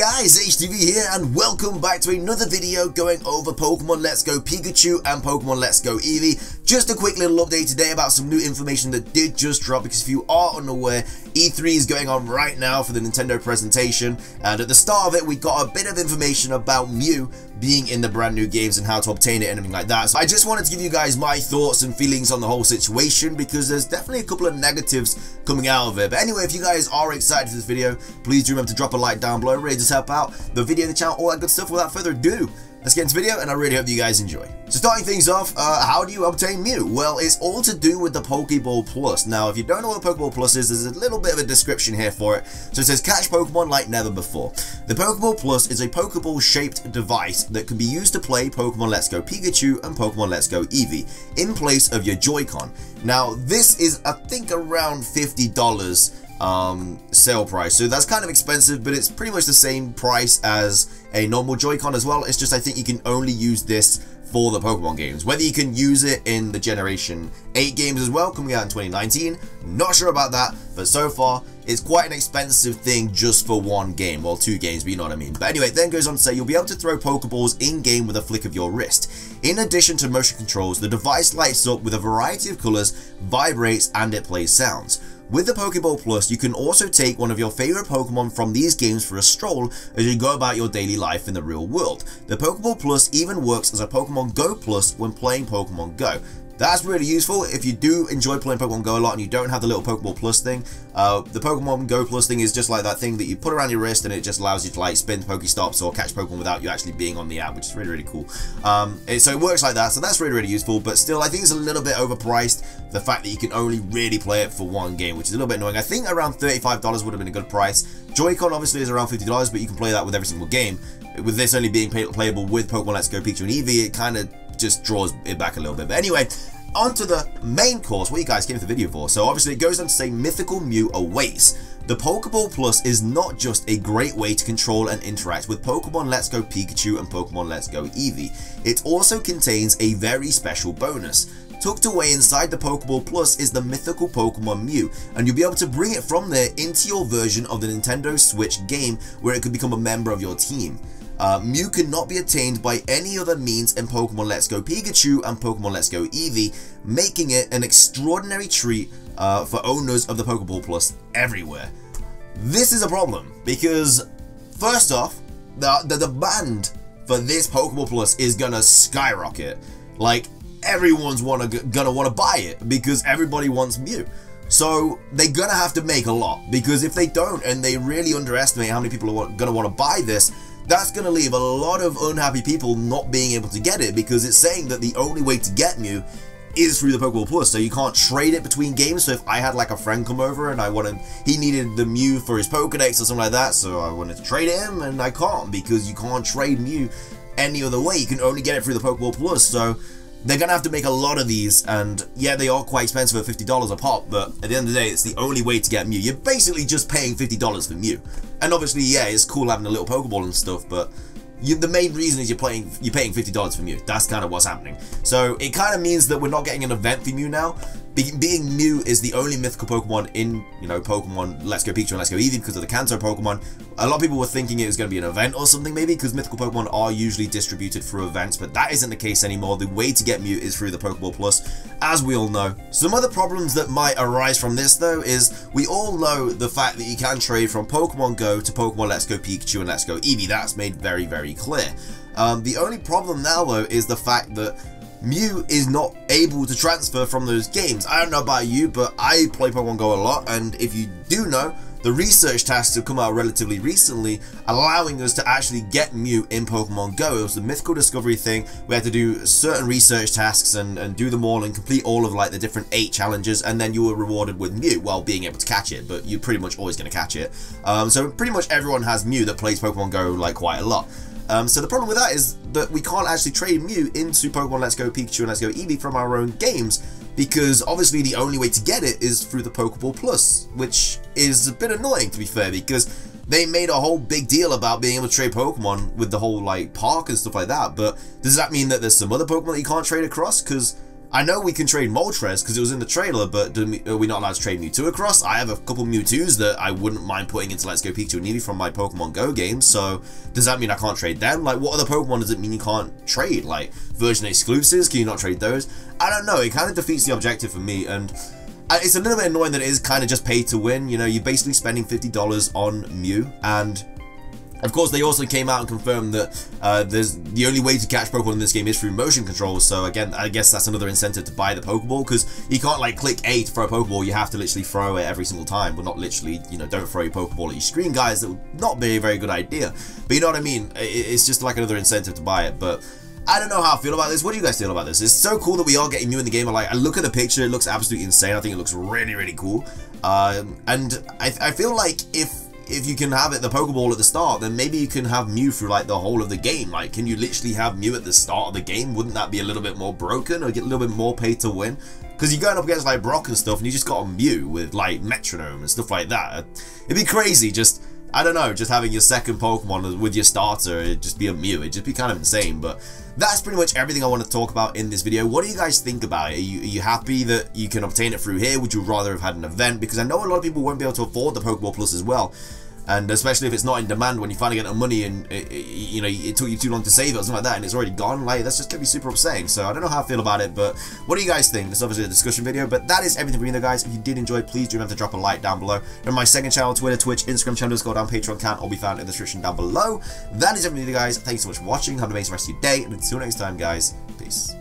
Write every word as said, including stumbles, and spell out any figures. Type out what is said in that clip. guys, HDvee here and welcome back to another video going over Pokemon Let's Go Pikachu and Pokemon Let's Go Eevee. Just a quick little update today about some new information that did just drop, because if you are unaware, E three is going on right now for the Nintendo presentation, and at the start of it we got a bit of information about Mew being in the brand new games and how to obtain it and everything like that. So I just wanted to give you guys my thoughts and feelings on the whole situation, because there's definitely a couple of negatives coming out of it. But anyway, if you guys are excited for this video, please do remember to drop a like down below. It really does help out the video, the channel, all that good stuff. Without further ado, let's get into the video, and I really hope you guys enjoy. So starting things off, uh, how do you obtain Mew? Well, it's all to do with the Pokeball Plus. Now, if you don't know what the Pokeball Plus is, there's a little bit of a description here for it. So it says, catch Pokemon like never before. The Pokeball Plus is a Pokeball-shaped device that can be used to play Pokemon Let's Go Pikachu and Pokemon Let's Go Eevee in place of your Joy-Con. Now, this is, I think, around fifty dollars. Um, sale price, so that's kind of expensive, but it's pretty much the same price as a normal Joy-Con as well. It's just I think you can only use this for the Pokemon games. Whether you can use it in the Generation eight games as well, coming out in twenty nineteen, not sure about that, but so far it's quite an expensive thing just for one game, well, two games, but you know what I mean. But anyway, it then goes on to say you'll be able to throw Pokeballs in-game with a flick of your wrist. In addition to motion controls, the device lights up with a variety of colors, vibrates, and it plays sounds. With the Pokeball Plus, you can also take one of your favorite Pokemon from these games for a stroll as you go about your daily life in the real world. The Pokeball Plus even works as a Pokemon Go Plus when playing Pokemon Go. That's really useful if you do enjoy playing Pokemon Go a lot and you don't have the little Pokeball Plus thing. Uh, the Pokemon Go Plus thing is just like that thing that you put around your wrist, and it just allows you to like spin Pokestops or catch Pokemon without you actually being on the app, which is really, really cool. Um, it, so it works like that, so that's really, really useful, but still I think it's a little bit overpriced, the fact that you can only really play it for one game, which is a little bit annoying. I think around thirty-five dollars would have been a good price. Joy-Con obviously is around fifty dollars, but you can play that with every single game. With this only being play playable with Pokemon Let's Go Pikachu and Eevee, it kind of just draws it back a little bit. But anyway, onto the main course, what you guys came to the video for. So obviously it goes on to say Mythical Mew awaits. The Pokeball Plus is not just a great way to control and interact with Pokemon Let's Go Pikachu and Pokemon Let's Go Eevee. It also contains a very special bonus. Tucked away inside the Pokeball Plus is the mythical Pokemon Mew, and you'll be able to bring it from there into your version of the Nintendo Switch game, where it could become a member of your team. Uh, Mew cannot be attained by any other means in Pokemon Let's Go Pikachu and Pokemon Let's Go Eevee, making it an extraordinary treat uh, for owners of the Pokeball Plus everywhere. This is a problem, because first off, the, the demand for this Pokeball Plus is gonna skyrocket. Like, everyone's wanna, gonna wanna buy it, because everybody wants Mew. So they're gonna have to make a lot, because if they don't and they really underestimate how many people are gonna wanna buy this, that's going to leave a lot of unhappy people not being able to get it, because it's saying that the only way to get Mew is through the Pokeball Plus, so you can't trade it between games. So if I had like a friend come over and I wanted, he needed the Mew for his Pokedex or something like that, so I wanted to trade him, and I can't, because you can't trade Mew any other way, you can only get it through the Pokeball Plus. So they're going to have to make a lot of these, and yeah, they are quite expensive at fifty dollars a pop, but at the end of the day, it's the only way to get Mew. You're basically just paying fifty dollars for Mew. And obviously, yeah, it's cool having a little Pokeball and stuff, but you, the main reason is you're, playing, you're paying fifty dollars for Mew. That's kind of what's happening. So it kind of means that we're not getting an event for Mew now. Be being Mew is the only mythical Pokemon in, you know, Pokemon Let's Go Pikachu and Let's Go Eevee, because of the Kanto Pokemon. A lot of people were thinking it was going to be an event or something, maybe, because mythical Pokemon are usually distributed through events, but that isn't the case anymore. The way to get Mew is through the Pokeball Plus, as we all know. Some other problems that might arise from this, though, is we all know the fact that you can trade from Pokemon Go to Pokemon Let's Go Pikachu and Let's Go Eevee. That's made very, very clear. Um, the only problem now, though, is the fact that Mew is not able to transfer from those games. I don't know about you, but I play Pokemon Go a lot, and if you do know, the research tasks have come out relatively recently, allowing us to actually get Mew in Pokemon Go. It was the mythical discovery thing. We had to do certain research tasks and, and do them all and complete all of like the different eight challenges, and then you were rewarded with Mew, well, being able to catch it, but you're pretty much always going to catch it. Um, so pretty much everyone has Mew that plays Pokemon Go like quite a lot. Um, so the problem with that is that we can't actually trade Mew into Pokemon Let's Go Pikachu and Let's Go Eevee from our own games, because obviously the only way to get it is through the Pokeball Plus, which is a bit annoying, to be fair, because they made a whole big deal about being able to trade Pokemon with the whole like park and stuff like that, but does that mean that there's some other Pokemon that you can't trade across? Because I know we can trade Moltres because it was in the trailer, but do we, are we not allowed to trade Mewtwo across? I have a couple Mewtwo's that I wouldn't mind putting into Let's Go Pikachu and Eevee from my Pokemon Go game, so does that mean I can't trade them? Like, what other Pokemon does it mean you can't trade? Like, Virgin exclusives, can you not trade those? I don't know, it kind of defeats the objective for me, and it's a little bit annoying that it is kind of just pay to win. You know, you're basically spending fifty dollars on Mew, and of course, they also came out and confirmed that uh, there's the only way to catch Pokemon in this game is through motion controls. So again, I guess that's another incentive to buy the Pokeball, because you can't like click A to throw a Pokeball. You have to literally throw it every single time. Well, not literally, you know, don't throw your Pokeball at your screen, guys. That would not be a very good idea. But you know what I mean? It's just like another incentive to buy it. But I don't know how I feel about this. What do you guys feel about this? It's so cool that we are getting Mew in the game. I like. I look at the picture. It looks absolutely insane. I think it looks really, really cool. Um, and I, I feel like if if you can have it, the Pokeball at the start, then maybe you can have Mew through like the whole of the game. Like, can you literally have Mew at the start of the game? Wouldn't that be a little bit more broken or get a little bit more pay to win? Because you're going up against like Brock and stuff, and you just got a Mew with like Metronome and stuff like that. It'd be crazy. Just, I don't know, just having your second Pokemon with your starter, it'd just be a Mew. It'd just be kind of insane. But that's pretty much everything I want to talk about in this video. What do you guys think about it? Are you, are you happy that you can obtain it through here? Would you rather have had an event? Because I know a lot of people won't be able to afford the Pokeball Plus as well. And especially if it's not in demand when you finally get the money and, it, it, you know, it took you too long to save it or something like that and it's already gone. Like, that's just going to be super upsetting. So I don't know how I feel about it, but what do you guys think? This is obviously a discussion video, but that is everything for me though, guys. If you did enjoy, please do remember to drop a like down below. And my second channel, Twitter, Twitch, Instagram channel, Discord, and Patreon can all be found in the description down below. That is everything for you guys. Thank you so much for watching. Have an amazing rest of your day. And until next time, guys, peace.